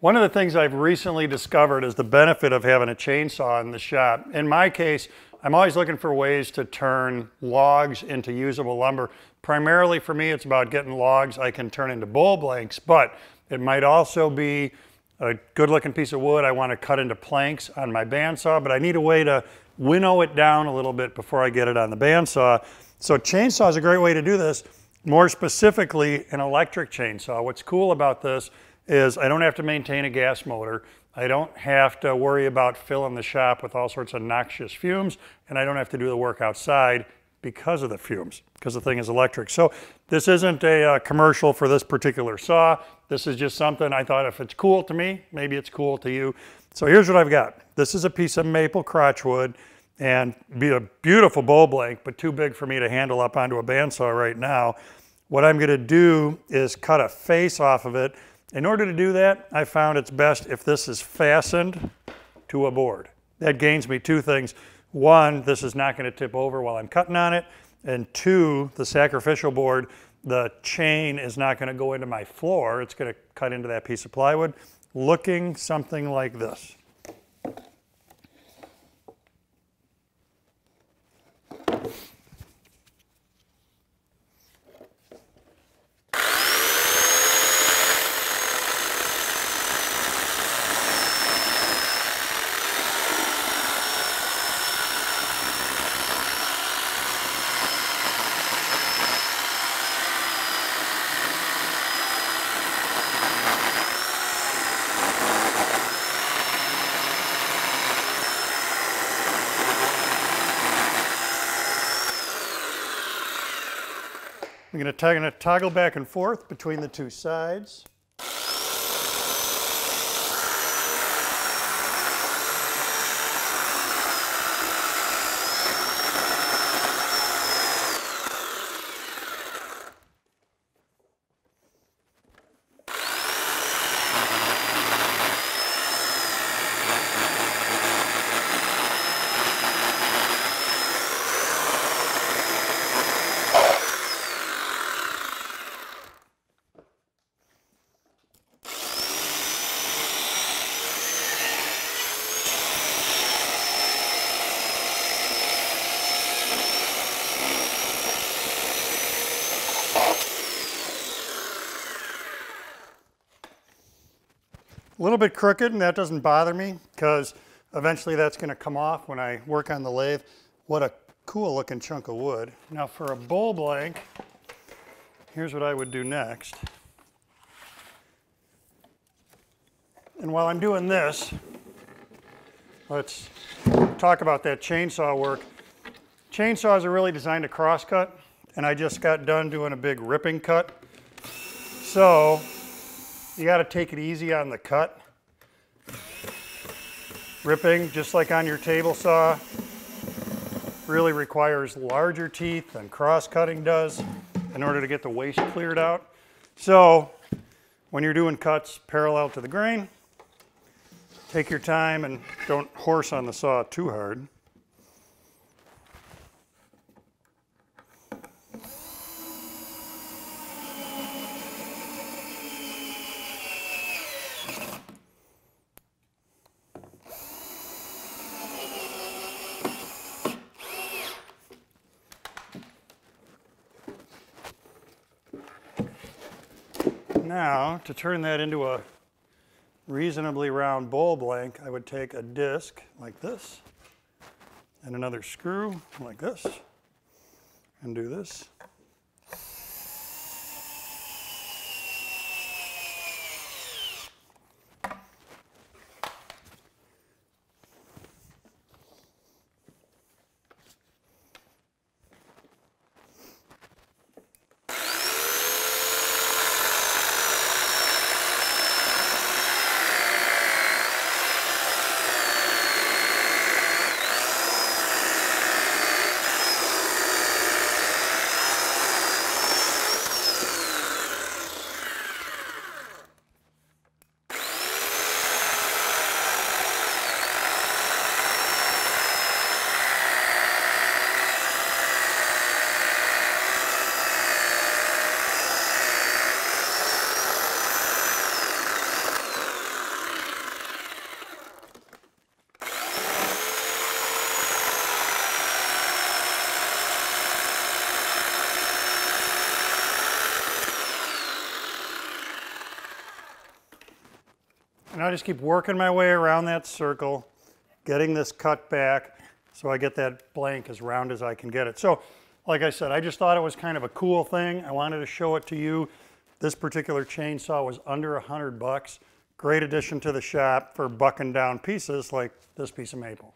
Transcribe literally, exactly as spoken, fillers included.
One of the things I've recently discovered is the benefit of having a chainsaw in the shop. In my case, I'm always looking for ways to turn logs into usable lumber. Primarily for me, it's about getting logs I can turn into bowl blanks, but it might also be a good looking piece of wood I want to cut into planks on my bandsaw, but I need a way to winnow it down a little bit before I get it on the bandsaw. So chainsaw is a great way to do this, more specifically an electric chainsaw. What's cool about this is I don't have to maintain a gas motor. I don't have to worry about filling the shop with all sorts of noxious fumes, and I don't have to do the work outside because of the fumes, because the thing is electric. So this isn't a uh, commercial for this particular saw. This is just something I thought, if it's cool to me, maybe it's cool to you. So here's what I've got. This is a piece of maple crotchwood, and be a beautiful bowl blank, but too big for me to handle up onto a bandsaw right now. What I'm gonna do is cut a face off of it. In order to do that, I found it's best if this is fastened to a board. That gains me two things. One, this is not going to tip over while I'm cutting on it. And two, the sacrificial board, the chain is not going to go into my floor. It's going to cut into that piece of plywood, looking something like this. I'm going to, I'm going to toggle back and forth between the two sides. A little bit crooked, and that doesn't bother me because eventually that's going to come off when I work on the lathe. What a cool looking chunk of wood. Now for a bowl blank, here's what I would do next. And while I'm doing this, let's talk about that chainsaw work. Chainsaws are really designed to cross cut, and I just got done doing a big ripping cut. So you got to take it easy on the cut. Ripping, just like on your table saw, really requires larger teeth than cross-cutting does in order to get the waste cleared out. So when you're doing cuts parallel to the grain, take your time and don't horse on the saw too hard. Now, to turn that into a reasonably round bowl blank, I would take a disc like this and another screw like this and do this. And I just keep working my way around that circle, getting this cut back so I get that blank as round as I can get it. So, like I said, I just thought it was kind of a cool thing. I wanted to show it to you. This particular chainsaw was under a hundred bucks. Great addition to the shop for bucking down pieces like this piece of maple.